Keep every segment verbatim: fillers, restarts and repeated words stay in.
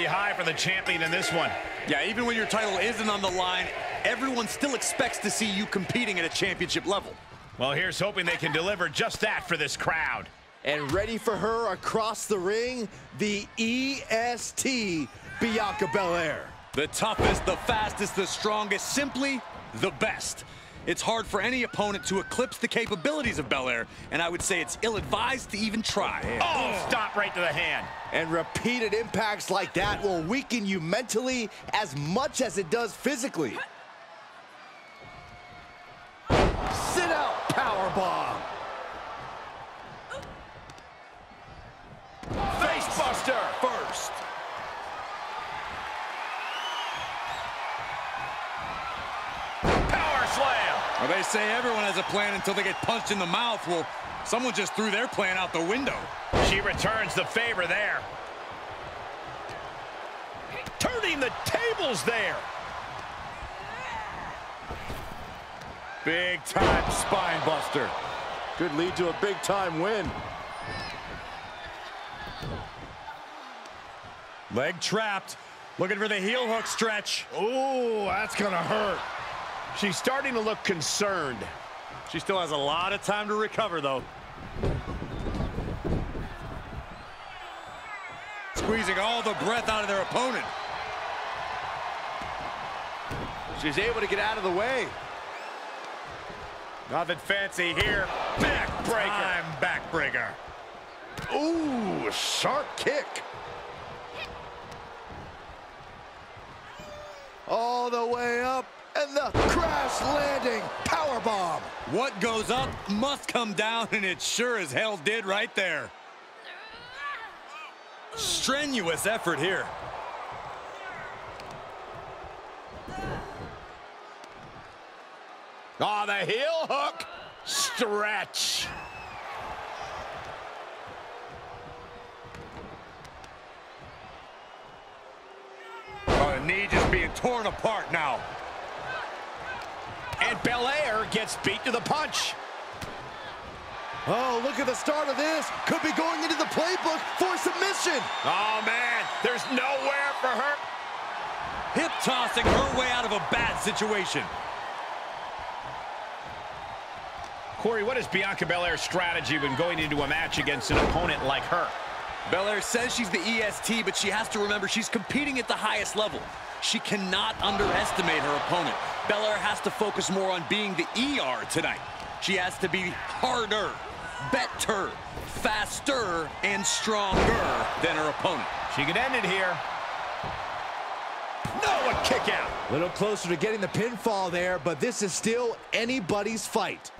be high for the champion in this one. Yeah, even when your title isn't on the line, everyone still expects to see you competing at a championship level. Well, here's hoping they can deliver just that for this crowd. And ready for her across the ring, the E S T, Bianca Belair. The toughest, the fastest, the strongest, simply the best. It's hard for any opponent to eclipse the capabilities of Belair, and I would say it's ill-advised to even try. Oh, stop right to the hand. And repeated impacts like that will weaken you mentally as much as it does physically. Sit out, powerbomb. Facebuster first. Power slam. Well, they say everyone has a plan until they get punched in the mouth. Well, someone just threw their plan out the window. She returns the favor there. Turning the tables there. Big time spine buster. Could lead to a big time win. Leg trapped, looking for the heel hook stretch. Ooh, that's gonna hurt. She's starting to look concerned. She still has a lot of time to recover, though. Squeezing all the breath out of their opponent. She's able to get out of the way. Nothing fancy here. Backbreaker. Time backbreaker. Ooh, sharp kick. All the way up, and the crash landing powerbomb. What goes up must come down, and it sure as hell did right there. Strenuous effort here. Oh, the heel hook stretch. Knee just being torn apart now. And Belair gets beat to the punch. Oh, look at the start of this. Could be going into the playbook for submission. Oh, man, there's nowhere for her. Hip tossing her way out of a bad situation. Corey, what is Bianca Belair's strategy when going into a match against an opponent like her? Belair says she's the E S T, but she has to remember she's competing at the highest level. She cannot underestimate her opponent. Belair has to focus more on being the E R tonight. She has to be harder, better, faster, and stronger than her opponent. She could end it here. No, a kick out. A little closer to getting the pinfall there, but this is still anybody's fight.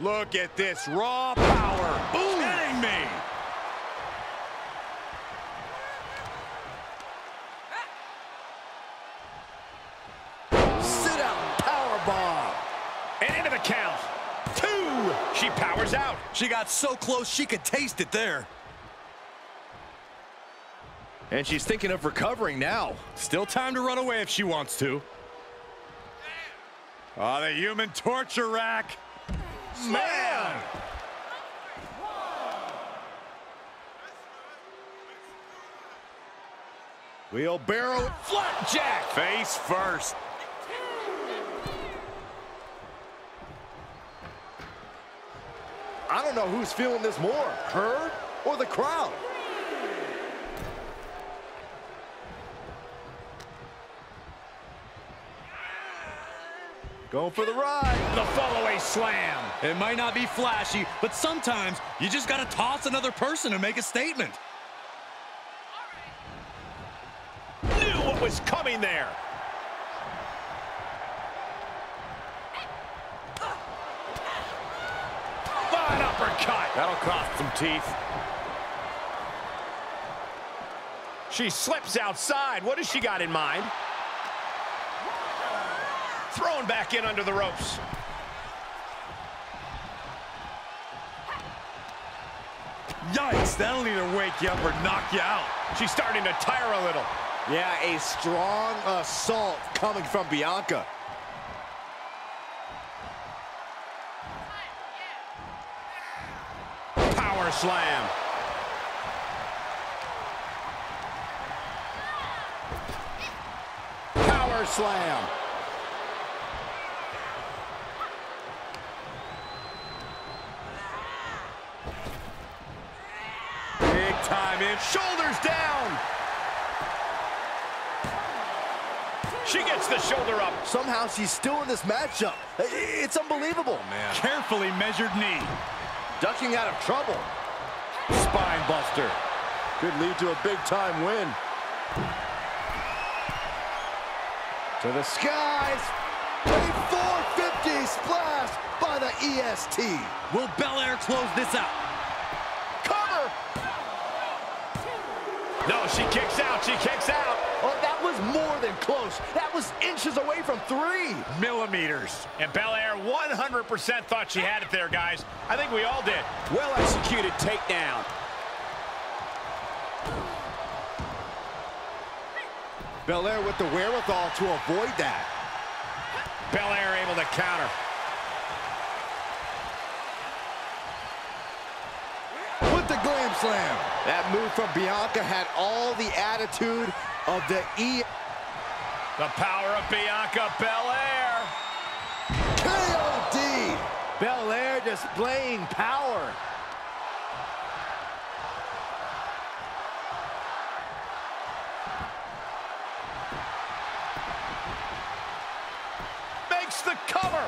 Look at this raw power. Boom. Kidding me. Ah. Sit out powerbomb. And into the count. Two. She powers out. She got so close she could taste it there. And she's thinking of recovering now. Still time to run away if she wants to. Ah, oh, the human torture rack. Man! Wheelbarrow flapjack. Face first. I don't know who's feeling this more, her or the crowd. Going for the ride. The follow-away slam. It might not be flashy, but sometimes you just gotta toss another person to make a statement. Right. Knew what was coming there. An uppercut. That'll cost some teeth. She slips outside. What has she got in mind? Thrown back in under the ropes. Yikes, that'll either wake you up or knock you out. She's starting to tire a little. Yeah, a strong assault coming from Bianca. Power slam. Power slam. Big time in, shoulders down. She gets the shoulder up. Somehow she's still in this matchup. It's unbelievable. Oh, man. Carefully measured knee. Ducking out of trouble. Spine buster. Could lead to a big time win. To the skies. A four fifty splash by the E S T. Will Belair close this out? Cover. No, she kicks out. She kicks out. Oh, that was more than close. That was inches away from three. Millimeters. And Belair one hundred percent thought she had it there, guys. I think we all did. Well executed takedown. Belair with the wherewithal to avoid that. Belair able to counter. With the glam slam. That move from Bianca had all the attitude of the E. The power of Bianca Belair. K O D. Belair displaying power. Makes the cover.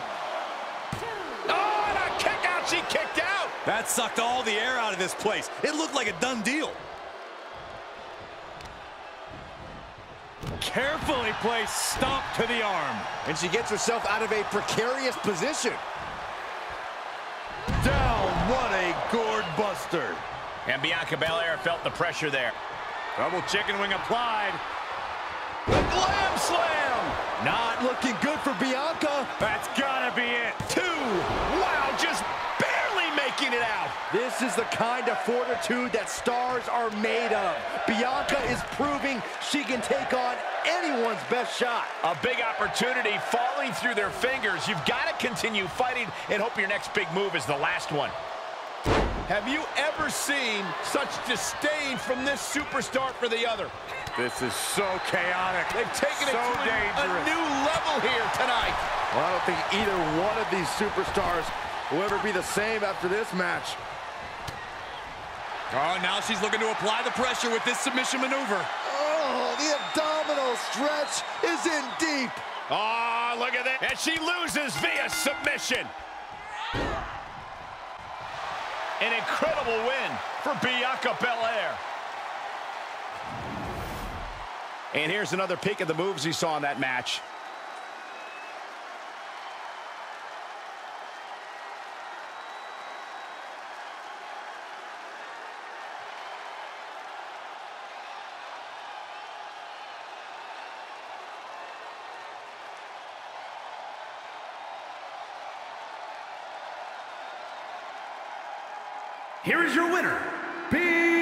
Oh, and a kick out. She kicked out. That sucked all the air out of this place. It looked like a done deal. Carefully placed stomp to the arm. And she gets herself out of a precarious position. Down, what a gourd buster. And Bianca Belair felt the pressure there. Double chicken wing applied. The glam slam. Not looking good for Bianca. That's gotta be it. Two. Wow, just barely making it out. This is the kind of fortitude that stars are made of. Bianca is proving she can take on anyone's best shot. A big opportunity falling through their fingers. You've got to continue fighting and hope your next big move is the last one. Have you ever seen such disdain from this superstar for the other? This is so chaotic. They've taken it to a new level here tonight. Well, I don't think either one of these superstars will ever be the same after this match. Oh, now she's looking to apply the pressure with this submission maneuver. Oh, the abdominal stretch is in deep. Oh, look at that. And she loses via submission. An incredible win for Bianca Belair. And here's another peek at the moves you saw in that match. Here is your winner, B.